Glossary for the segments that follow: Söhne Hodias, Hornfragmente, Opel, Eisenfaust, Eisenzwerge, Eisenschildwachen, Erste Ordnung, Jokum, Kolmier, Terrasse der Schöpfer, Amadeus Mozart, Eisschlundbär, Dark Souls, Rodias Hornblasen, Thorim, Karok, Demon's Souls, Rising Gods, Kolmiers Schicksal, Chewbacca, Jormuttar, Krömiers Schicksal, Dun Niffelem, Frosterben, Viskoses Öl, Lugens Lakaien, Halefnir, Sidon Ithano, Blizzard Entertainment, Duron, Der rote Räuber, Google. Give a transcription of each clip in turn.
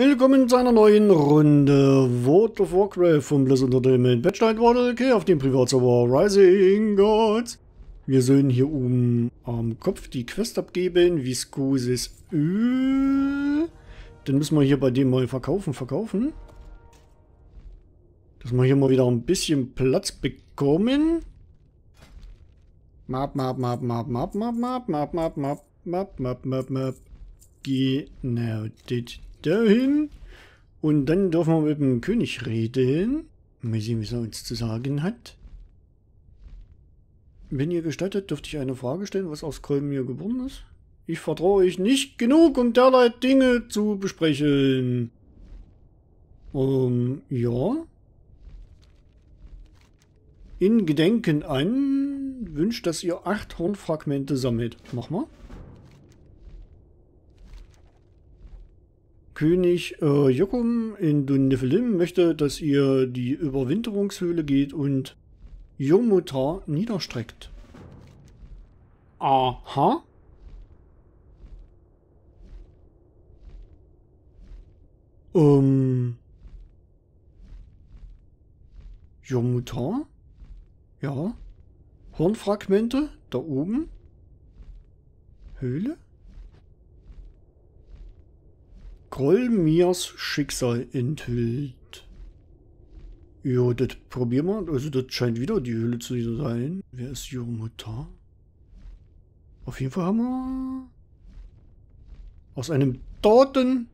Willkommen zu einer neuen Runde World of Warcraft von Blizzard Entertainment. Battle wurde okay auf dem Privatserver Rising Gods. Wir sollen hier oben am Kopf die Quest abgeben, Viskoses Öl. Dann müssen wir hier bei dem mal verkaufen. Dass wir hier mal wieder ein bisschen Platz bekommen. Map. Genau, das dahin. Und dann dürfen wir mit dem König reden. Mal sehen, was er uns zu sagen hat. Wenn ihr gestattet, dürfte ich eine Frage stellen, was aus Kolmier geboren ist. Ich vertraue euch nicht genug, um derlei Dinge zu besprechen. Ja. In Gedenken an wünscht, dass ihr 8 Hornfragmente sammelt. Mach mal. König Jokum in Dun Niffelem möchte, dass ihr die Überwinterungshöhle geht und Jormuttar niederstreckt. Aha. Jormuttar? Ja. Hornfragmente da oben. Höhle? Kolmiers Schicksal enthüllt. Jo, das probieren wir. Also das scheint wieder die Höhle zu sein. Wer ist Jormuttar? Auf jeden Fall haben wir aus einem toten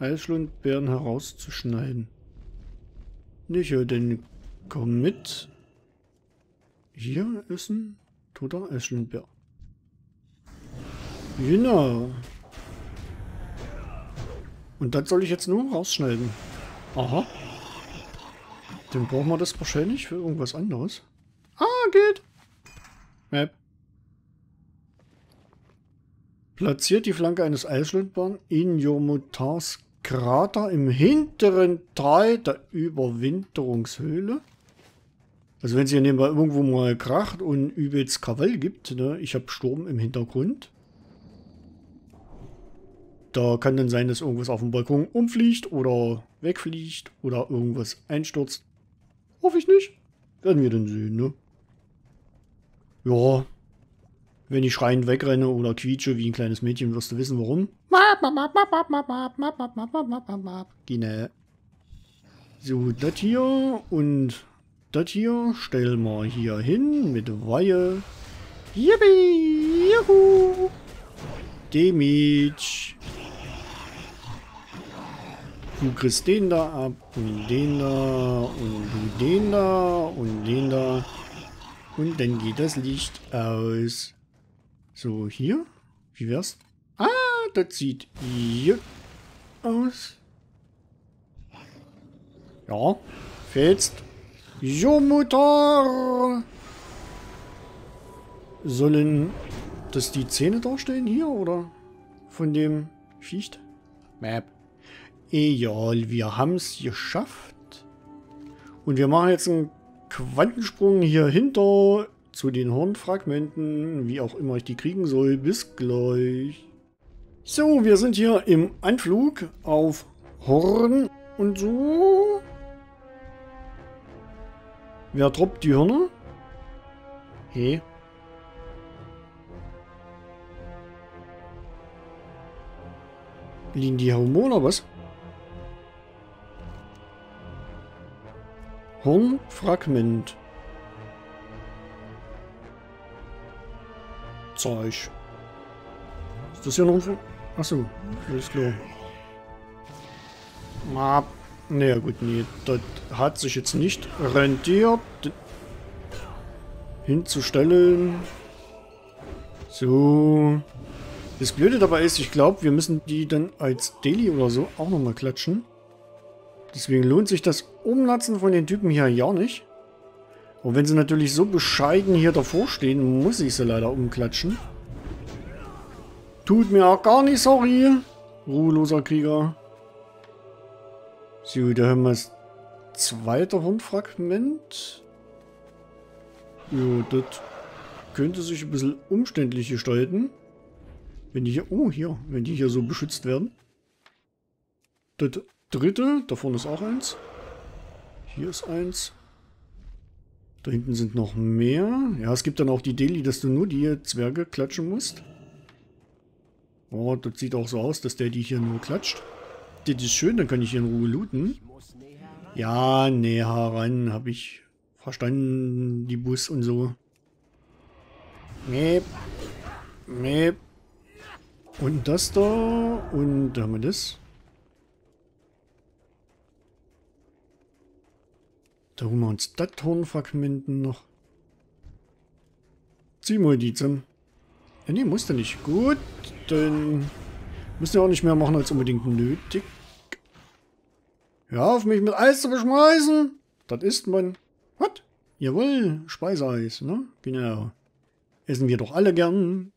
Eisschlundbär herauszuschneiden. Nicht, ja, denn komm mit. Hier ist ein toter Eisschlundbär. Genau. Und das soll ich jetzt nur rausschneiden. Aha. Dann brauchen wir das wahrscheinlich für irgendwas anderes. Ah, geht. Map. Platziert die Flanke eines Eisschlundbären in Jormuttars Krater im hinteren Teil der Überwinterungshöhle. Also wenn es hier nebenbei irgendwo mal kracht und übelst Krawall gibt, ne? Ich habe Sturm im Hintergrund. Da kann dann sein, dass irgendwas auf dem Balkon umfliegt oder wegfliegt oder irgendwas einstürzt. Hoffe ich nicht. Werden wir dann sehen, ne? Ja. Wenn ich schreiend wegrenne oder quietsche wie ein kleines Mädchen, wirst du wissen, warum. Genau. So, das hier und das hier stellen wir hier hin mit Weihe. Yippie! Juhu! Damage. Du kriegst den da ab und den da und du den da und den da. Und dann geht das Licht aus. So, hier. Wie wär's? Ah, das sieht hier aus. Ja, fetzt. Jormuttar! Sollen das die Zähne darstellen hier oder von dem Schicht? Map. Egal, wir haben es geschafft. Und wir machen jetzt einen Quantensprung hier hinter zu den Hornfragmenten, wie auch immer ich die kriegen soll. Bis gleich. So, wir sind hier im Anflug auf Horn und so. Wer droppt die Hörner? Hey. Liegen die Hormone oder was? Hornfragment. Zeug. Ist das hier noch ein... Achso, alles klar. Na, naja gut, nee. Das hat sich jetzt nicht rentiert, hinzustellen. So. Das Blöde dabei ist, ich glaube, wir müssen die dann als Daily oder so auch nochmal klatschen. Deswegen lohnt sich das Umlatzen von den Typen hier ja nicht. Und wenn sie natürlich so bescheiden hier davor stehen, muss ich sie leider umklatschen. Tut mir auch gar nicht, sorry. Ruheloser Krieger. So, da haben wir das zweite Hornfragment. Ja, das könnte sich ein bisschen umständlich gestalten. Wenn die hier so beschützt werden. Das dritte, da vorne ist auch eins. Hier ist eins. Da hinten sind noch mehr. Ja, es gibt dann auch die Deli, dass du nur die Zwerge klatschen musst. Oh, das sieht auch so aus, dass der die hier nur klatscht. Das ist schön, dann kann ich hier in Ruhe looten. Ja, näher ran, habe ich verstanden, die Bus und so. Nee. Nee. Und das da. Und da haben wir das. Da holen wir uns das Hornfragmenten noch. Zieh mal die zusammen. Ja, nee, muss der nicht. Gut, dann müssen wir auch nicht mehr machen als unbedingt nötig. Hör auf, mich mit Eis zu beschmeißen. Das isst man. Was? Jawohl, Speiseeis, ne? Genau. Essen wir doch alle gern.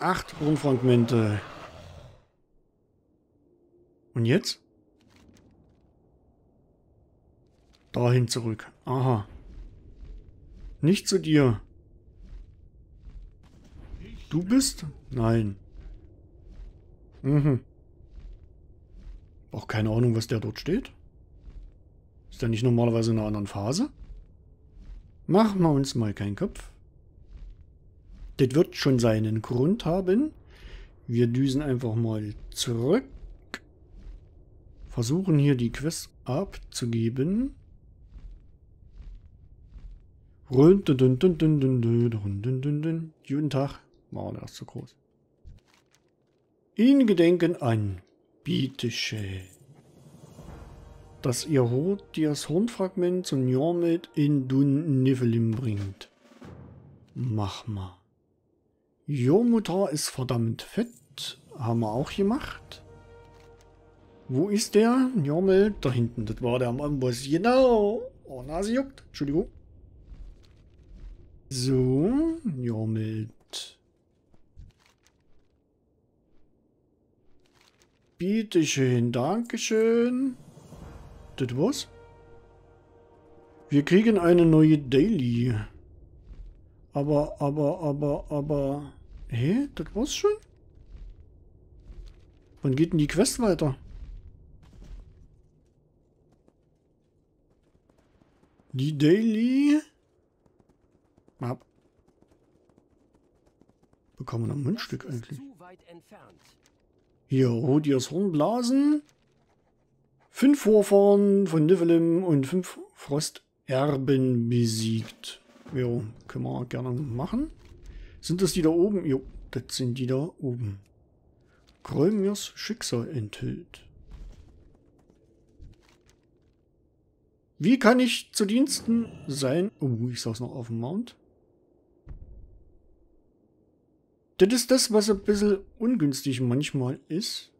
8 Hornfragmente. Und jetzt? Dahin zurück. Aha. Nicht zu dir. Du bist? Nein. Mhm. Auch keine Ahnung, was der dort steht. Ist der nicht normalerweise in einer anderen Phase? Machen wir uns mal keinen Kopf. Das wird schon seinen Grund haben. Wir düsen einfach mal zurück. Versuchen hier die Quest abzugeben. Guten Tag. War das zu groß. In Gedenken an. Bitteschön. Dass ihr Rodias Hornfragment zum Jormut in Dun Niffelem bringt. Mach mal. Jormuttar ist verdammt fett. Haben wir auch gemacht. Wo ist der? Jormut da hinten. Das war der am Amboss. Genau. Oh, Nase juckt. Entschuldigung. So, Jormut. Bitteschön, Dankeschön. Das was? Wir kriegen eine neue Daily. Aber. Hä? Das war's schon? Wann geht denn die Quest weiter? Die Daily. Bekommen wir noch ein Mundstück eigentlich. Hier, Rodias Hornblasen. 5 Vorfahren von Niffelem und 5 Frosterben besiegt. Jo, können wir gerne machen. Sind das die da oben? Jo, das sind die da oben. Krömiers Schicksal enthüllt. Wie kann ich zu Diensten sein? Oh, ich saß noch auf dem Mount. Das ist das, was ein bisschen ungünstig manchmal ist.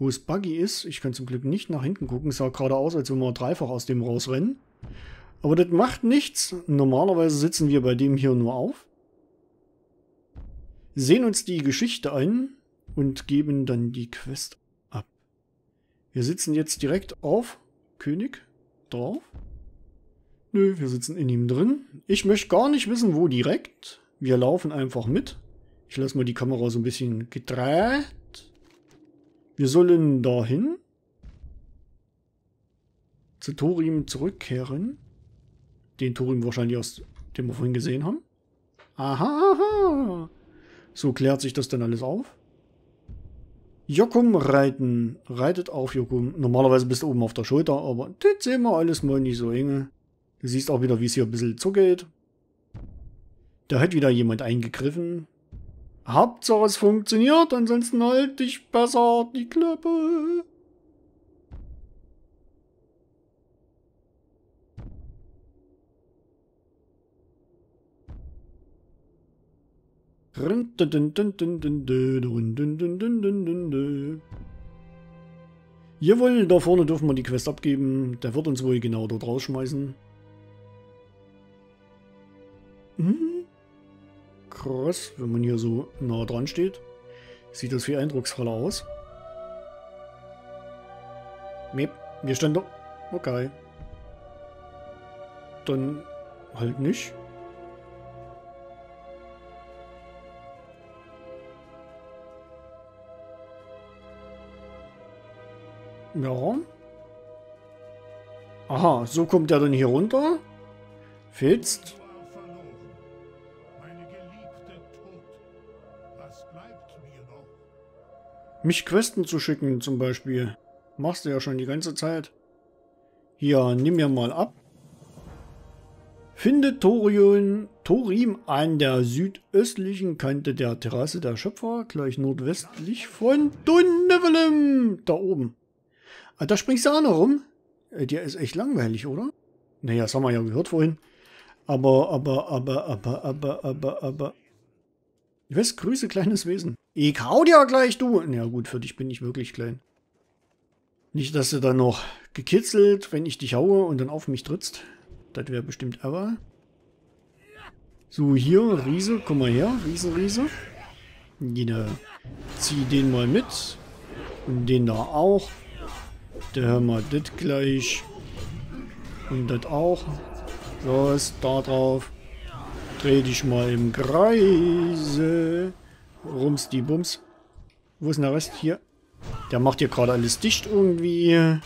Wo es buggy ist. Ich kann zum Glück nicht nach hinten gucken. Es sah gerade aus, als wenn wir dreifach aus dem rausrennen. Aber das macht nichts. Normalerweise sitzen wir bei dem hier nur auf. Sehen uns die Geschichte ein und geben dann die Quest ab. Wir sitzen jetzt direkt auf König drauf. Nö, wir sitzen in ihm drin. Ich möchte gar nicht wissen, wo direkt. Wir laufen einfach mit. Ich lasse mal die Kamera so ein bisschen gedreht. Wir sollen dahin zu Thorim zurückkehren. Den Thorim wahrscheinlich aus dem wir vorhin gesehen haben. Aha, aha. So klärt sich das dann alles auf. Jokum reiten. Reitet auf Jokum. Normalerweise bist du oben auf der Schulter, aber das sehen wir alles mal nicht so enge. Du siehst auch wieder, wie es hier ein bisschen zugeht. Da hat wieder jemand eingegriffen. Hauptsache es funktioniert, ansonsten halt dich besser die Klappe. Jawohl, da vorne dürfen wir die Quest abgeben. Der wird uns wohl genau dort rausschmeißen. Krass, wenn man hier so nah dran steht. Sieht das viel eindrucksvoller aus. Mep, wir standen doch. Okay. Dann halt nicht. Ja. Aha, so kommt er dann hier runter. Fitzt. Mich Questen zu schicken zum Beispiel. Machst du ja schon die ganze Zeit. Hier, nimm mir mal ab. Findet Thorim an der südöstlichen Kante der Terrasse der Schöpfer, gleich nordwestlich von Dun Niffelem. Da oben. Ah, da springst du auch noch rum. Der ist echt langweilig, oder? Naja, das haben wir ja gehört vorhin. Aber. Wes, grüße, kleines Wesen. Ich hau dir gleich, du. Na gut, für dich bin ich wirklich klein. Nicht, dass du dann noch gekitzelt, wenn ich dich haue und dann auf mich trittst. Das wäre bestimmt aber. So, hier, Riese, komm mal her. Riese. Genau. Zieh den mal mit. Und den da auch. Da haben wir das gleich. Und das auch. Los, da drauf. Dreh dich mal im Kreise. Rums die Bums. Wo ist denn der Rest? Hier. Der macht hier gerade alles dicht irgendwie.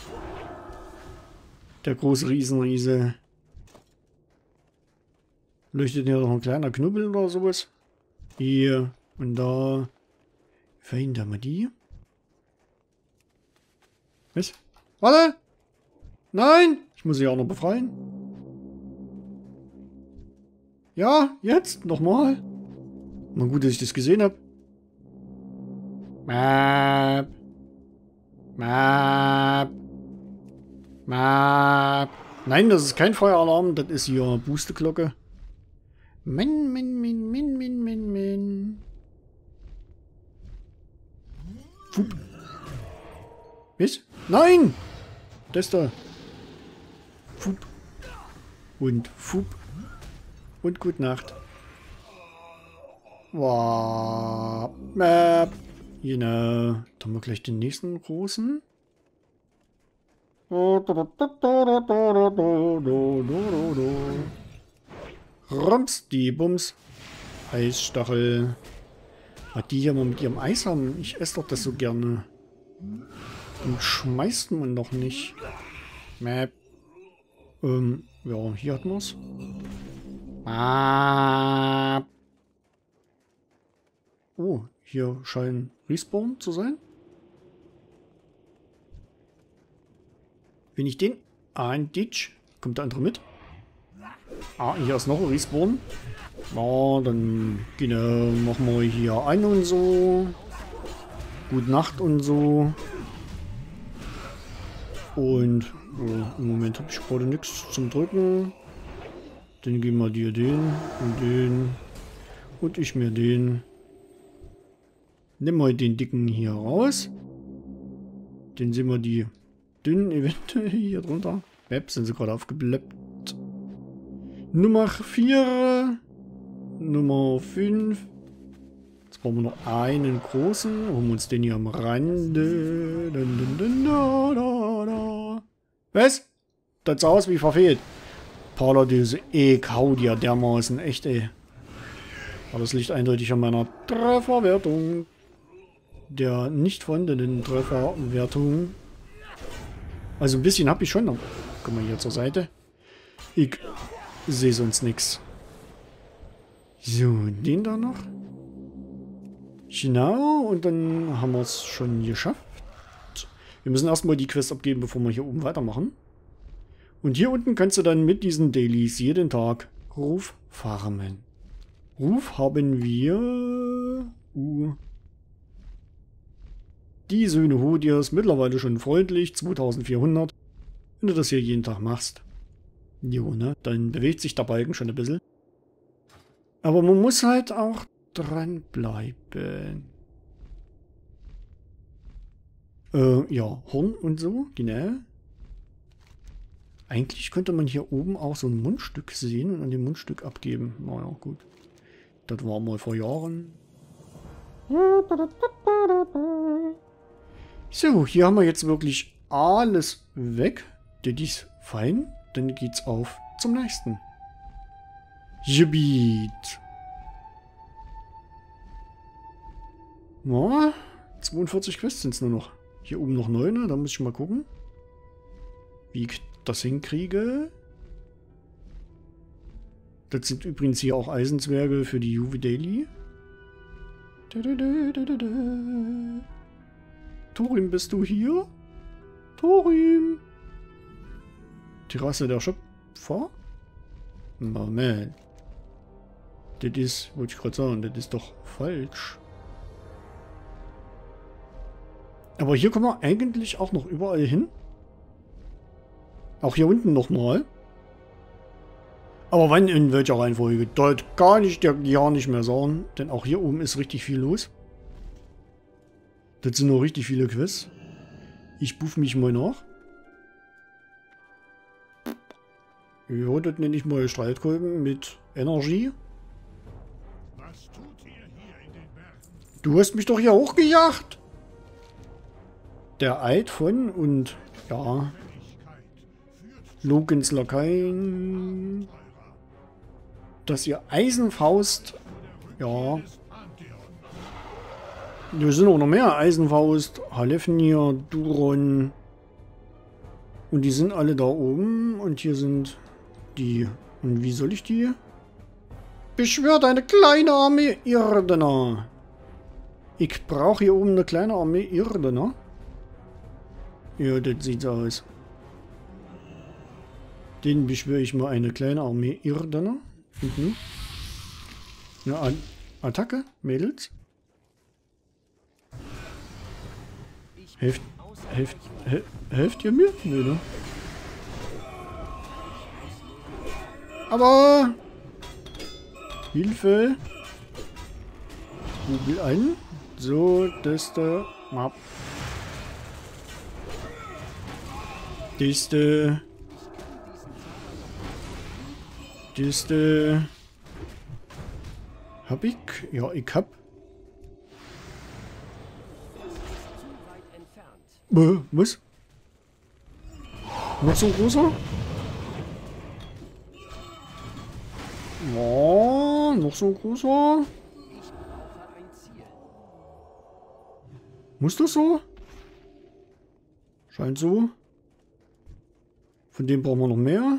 Der große Riesenriese. Leuchtet hier noch ein kleiner Knubbel oder sowas. Hier und da. Verhindern wir die. Was? Warte! Nein! Ich muss sie auch noch befreien. Ja, jetzt nochmal. Na gut, dass ich das gesehen habe. Map. Nein, das ist kein Feueralarm. Das ist hier Boosterglocke. Min. Fup. Was? Nein! Das da. Fup. Und Fup. Und gute Nacht. Wow. Map. Genau. Dann haben wir gleich den nächsten großen. Rums, die Bums. Eisstachel. Was die hier mal mit ihrem Eis haben. Ich esse doch das so gerne. Und schmeißt man noch nicht. Map. Ja, hier hat man's. Oh, hier scheinen Respawn zu sein. Wenn ich den... Ah, ein Ditch. Kommt der andere mit? Ah, hier ist noch ein Respawn. Ja, dann genau, machen wir hier ein und so. Gute Nacht und so. Und im Moment habe ich gerade nichts zum Drücken. Dann geben wir dir den und den. Und ich mir den. Nimm mal den dicken hier raus. Dann sehen wir die dünnen eventuell hier drunter. Maps sind sie gerade aufgeblöppt. Nummer 4, Nummer 5. Jetzt brauchen wir noch einen großen. Holen wir uns den hier am Rande. Was? Das sah aus wie verfehlt. Paladöse, hau dir dermaßen. Echt, ey. Aber das liegt eindeutig an meiner Trefferwertung. Der nicht vorhandenen Trefferwertung. Also ein bisschen habe ich schon noch. Guck mal hier zur Seite. Ich sehe sonst nichts. So, den da noch. Genau, und dann haben wir es schon geschafft. Wir müssen erstmal die Quest abgeben, bevor wir hier oben weitermachen. Und hier unten kannst du dann mit diesen Dailies jeden Tag Ruf farmen. Ruf haben wir... Die Söhne Hodias, mittlerweile schon freundlich, 2400. Wenn du das hier jeden Tag machst. Jo, ne? Dann bewegt sich der Balken schon ein bisschen. Aber man muss halt auch dranbleiben. Ja, Horn und so, genau. Eigentlich könnte man hier oben auch so ein Mundstück sehen und an dem Mundstück abgeben. Naja, gut. Das war mal vor Jahren. So, hier haben wir jetzt wirklich alles weg. Das ist fein. Dann geht's auf zum nächsten Gebiet. Na, 42 Quests sind es nur noch. Hier oben noch 9er, da muss ich mal gucken, wie ich das hinkriege. Das sind übrigens hier auch Eisenzwerge für die Juve-Daily. Thorim, bist du hier? Thorim! Terrasse der Schöpfer? Moment. Das ist, wollte ich gerade sagen, das ist doch falsch. Aber hier kommen wir eigentlich auch noch überall hin. Auch hier unten nochmal. Aber wann, in welcher Reihenfolge, das kann ich dir ja nicht mehr sagen. Denn auch hier oben ist richtig viel los. Das sind noch richtig viele Quests. Ich buff mich mal nach. Ja, das nenne ich mal Streitkolben mit Energie. Was tut ihr hier in den Bergen? Du hast mich doch hier hochgejagt! Der Eid von und ja... Lugens Lakaien. Dass ihr Eisenfaust. Ja. Da sind auch noch mehr. Eisenfaust, Halefnir, Duron. Und die sind alle da oben. Und hier sind die. Und wie soll ich die? Beschwört eine kleine Armee Irdener. Ich brauche hier oben eine kleine Armee Irdener. Ja, das sieht so aus. Den beschwöre ich mal eine kleine Armee Irdener. Mhm. Ja, Attacke, Mädels. Helft ihr mir? Nö, ne? Aber! Hilfe! Google an. So, das da. Das da. Kiste. Hab ich? Ja, ich hab. Was? Noch so ein großer? Ja, noch so ein großer. Muss das so? Scheint so. Von dem brauchen wir noch mehr.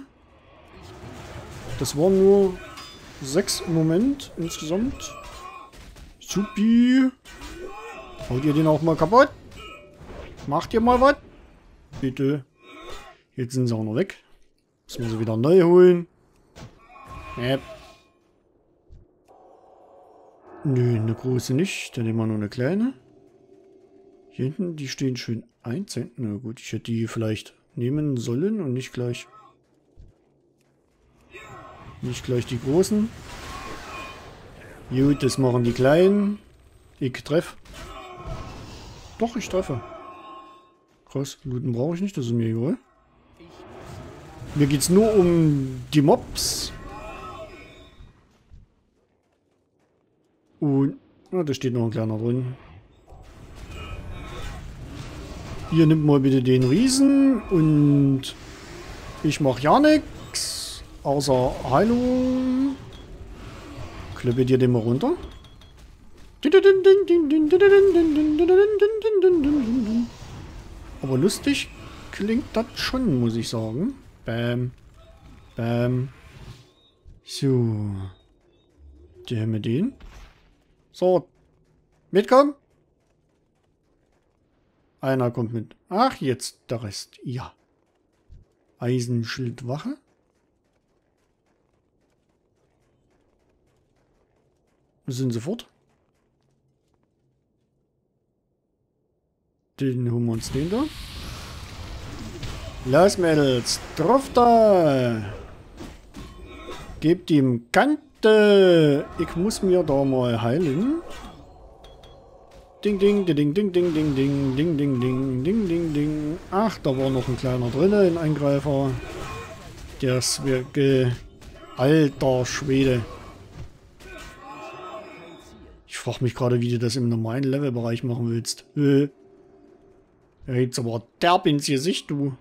Das waren nur 6 im Moment insgesamt. Supi. Haut ihr den auch mal kaputt? Macht ihr mal was? Bitte. Jetzt sind sie auch noch weg. Müssen wir sie wieder neu holen. Nö, eine große nicht. Dann nehmen wir nur eine kleine. Hier hinten, die stehen schön einzeln. Na gut, ich hätte die vielleicht nehmen sollen und nicht gleich... Nicht gleich die Großen. Gut, das machen die Kleinen. Ich treffe. Doch, ich treffe. Krass, Looten brauche ich nicht, das ist mir egal. Mir geht's nur um die Mobs. Und, na, da steht noch ein kleiner drin. Hier, nimmt mal bitte den Riesen. Und ich mache ja nichts. Außer Heilung. Klippe dir den mal runter. Aber lustig klingt das schon, muss ich sagen. Bam. Bam. So. Der mit den. So. Mitkommen. Einer kommt mit. Ach, jetzt der Rest. Ja. Eisenschildwache. Sind sie fort? Den holen wir uns den da. Los Mädels, drauf da! Gebt ihm Kante! Ich muss mir da mal heilen. Ding, ding, ding, ding, ding, ding, ding, ding, ding, ding, ding, ding, ding. Ach, da war noch ein kleiner drin, ein Eingreifer. Der Zwerge. Alter Schwede. Ich frage mich gerade, wie du das im normalen Levelbereich machen willst. Er geht aber derb ins Gesicht, du.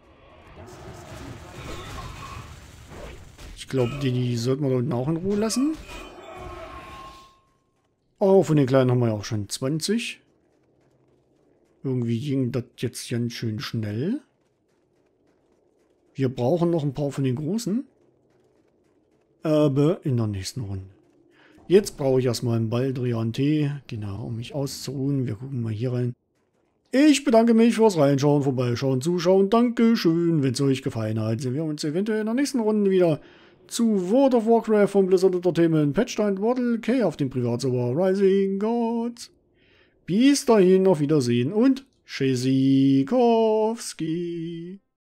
Ich glaube, die sollten wir da unten auch in Ruhe lassen. Oh, von den Kleinen haben wir ja auch schon 20. Irgendwie ging das jetzt ganz schön schnell. Wir brauchen noch ein paar von den Großen. Aber in der nächsten Runde. Jetzt brauche ich erstmal einen Baldrian-Tee, genau, um mich auszuruhen. Wir gucken mal hier rein. Ich bedanke mich fürs Reinschauen, Vorbeischauen, Zuschauen. Dankeschön, wenn es euch gefallen hat. Sehen wir uns eventuell in der nächsten Runde wieder zu World of Warcraft von Blizzard Entertainment, Patchstein, Waddle, K auf dem Privatserver, Rising Gods. Bis dahin, auf Wiedersehen und Tschüssikowski.